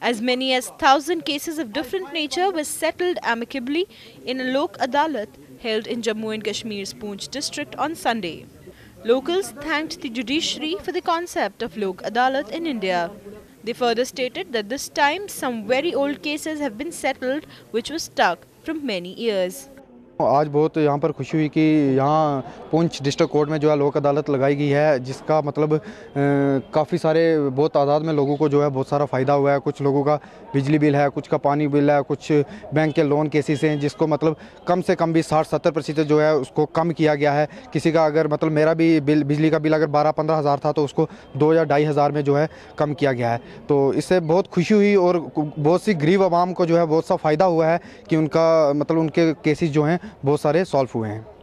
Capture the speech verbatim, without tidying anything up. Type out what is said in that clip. As many as one thousand cases of different nature were settled amicably in a Lok Adalat held in Jammu and Kashmir's Poonch district on Sunday. Locals thanked the judiciary for the concept of Lok Adalat in India. They further stated that this time some very old cases have been settled which were stuck from many years. आज बहुत यहाँ पर खुशी हुई कि यहाँ पूंछ district court में जो है लोक अदालत लगाई गई है, जिसका मतलब काफ़ी सारे बहुत तादाद में लोगों को जो है बहुत सारा फ़ायदा हुआ है। कुछ लोगों का बिजली बिल है, कुछ का पानी बिल है, कुछ बैंक के लोन केसेस हैं, जिसको मतलब कम से कम भी साठ सत्तर प्रतिशत जो है उसको कम किया गया है। किसी का अगर मतलब मेरा भी बिल बिजली का बिल अगर बारह पंद्रह हज़ार था तो उसको दो या ढाई हज़ार में जो है कम किया गया है। तो इससे बहुत खुशी हुई और बहुत सी गरीब आवाम को जो है बहुत सा फ़ायदा हुआ है कि उनका मतलब उनके केसेस जो हैं बहुत सारे सॉल्व हुए हैं।